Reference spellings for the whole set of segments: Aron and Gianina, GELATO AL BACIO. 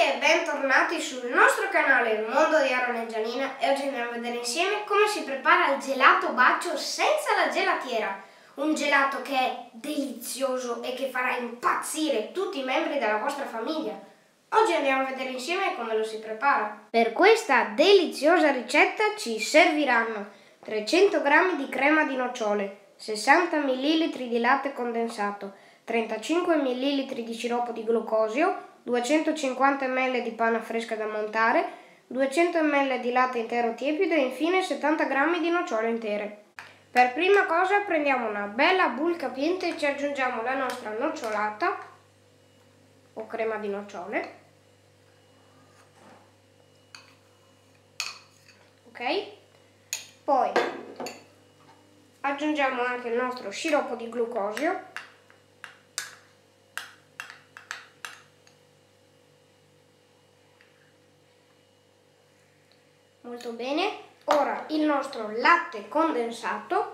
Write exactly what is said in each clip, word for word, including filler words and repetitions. e bentornati sul nostro canale Il Mondo di Aron and Gianina, e oggi andiamo a vedere insieme come si prepara il gelato bacio senza la gelatiera. Un gelato che è delizioso e che farà impazzire tutti i membri della vostra famiglia. Oggi andiamo a vedere insieme come lo si prepara. Per questa deliziosa ricetta ci serviranno trecento grammi di crema di nocciole, sessanta millilitri di latte condensato, trentacinque millilitri di sciroppo di glucosio, duecentocinquanta millilitri di panna fresca da montare, duecento millilitri di latte intero tiepido e infine settanta grammi di nocciole intere. Per prima cosa prendiamo una bella bowl capiente e ci aggiungiamo la nostra nocciolata o crema di nocciole. Ok? Poi aggiungiamo anche il nostro sciroppo di glucosio. Molto bene, ora il nostro latte condensato,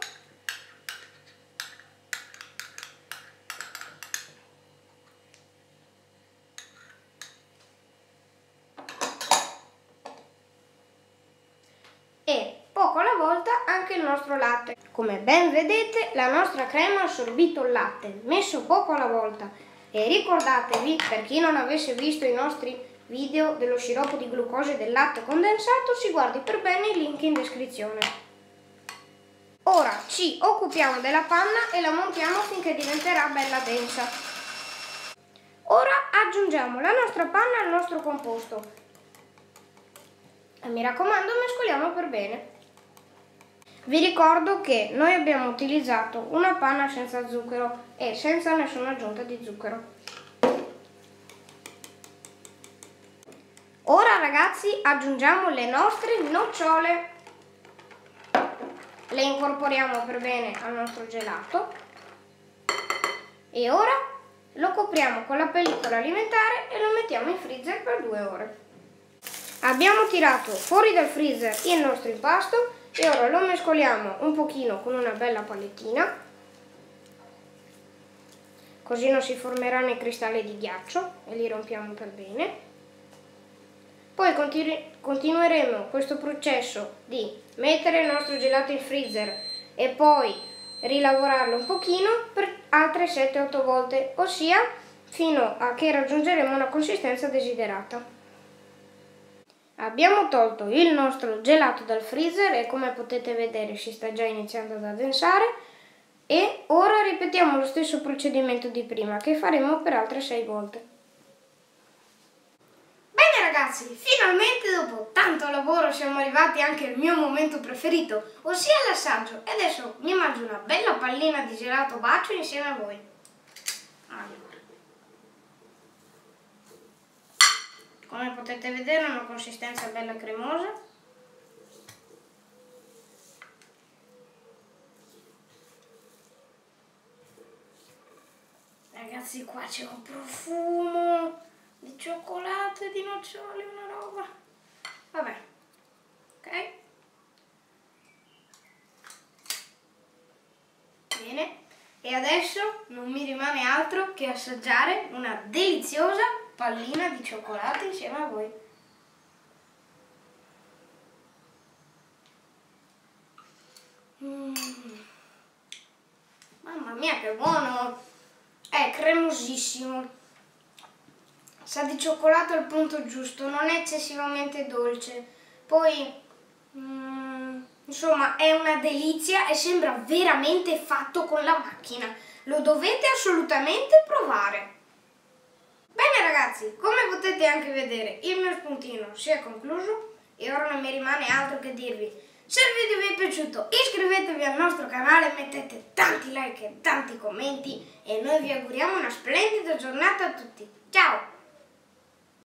e poco alla volta anche il nostro latte. Come ben vedete, la nostra crema ha assorbito il latte, messo poco alla volta. E ricordatevi, per chi non avesse visto i nostri video dello sciroppo di glucosio e del latte condensato, si guardi per bene il link in descrizione. Ora ci occupiamo della panna e la montiamo finché diventerà bella densa. Ora aggiungiamo la nostra panna al nostro composto e, mi raccomando, mescoliamo per bene. Vi ricordo che noi abbiamo utilizzato una panna senza zucchero e senza nessuna aggiunta di zucchero. Ora ragazzi aggiungiamo le nostre nocciole, le incorporiamo per bene al nostro gelato e ora lo copriamo con la pellicola alimentare e lo mettiamo in freezer per due ore. Abbiamo tirato fuori dal freezer il nostro impasto e ora lo mescoliamo un pochino con una bella palettina, così non si formeranno i cristalli di ghiaccio, e li rompiamo per bene. Poi continueremo questo processo di mettere il nostro gelato in freezer e poi rilavorarlo un pochino per altre sette otto volte, ossia fino a che raggiungeremo una consistenza desiderata. Abbiamo tolto il nostro gelato dal freezer e, come potete vedere, si sta già iniziando ad addensare, e ora ripetiamo lo stesso procedimento di prima che faremo per altre sei volte. Ragazzi, finalmente dopo tanto lavoro siamo arrivati anche al mio momento preferito, ossia l'assaggio, e adesso mi mangio una bella pallina di gelato bacio insieme a voi. Allora, come potete vedere, una consistenza bella cremosa. Ragazzi, qua c'è un profumo di cioccolato e di nocciole, una roba. Vabbè, ok? Bene, e adesso non mi rimane altro che assaggiare una deliziosa pallina di cioccolato insieme a voi. Mm. Mamma mia, che buono! È cremosissimo. Sa di cioccolato al punto giusto, non è eccessivamente dolce. Poi, mm, insomma, è una delizia e sembra veramente fatto con la macchina. Lo dovete assolutamente provare. Bene ragazzi, come potete anche vedere, il mio spuntino si è concluso e ora non mi rimane altro che dirvi: se il video vi è piaciuto, iscrivetevi al nostro canale, mettete tanti like e tanti commenti e noi vi auguriamo una splendida giornata a tutti. Ciao!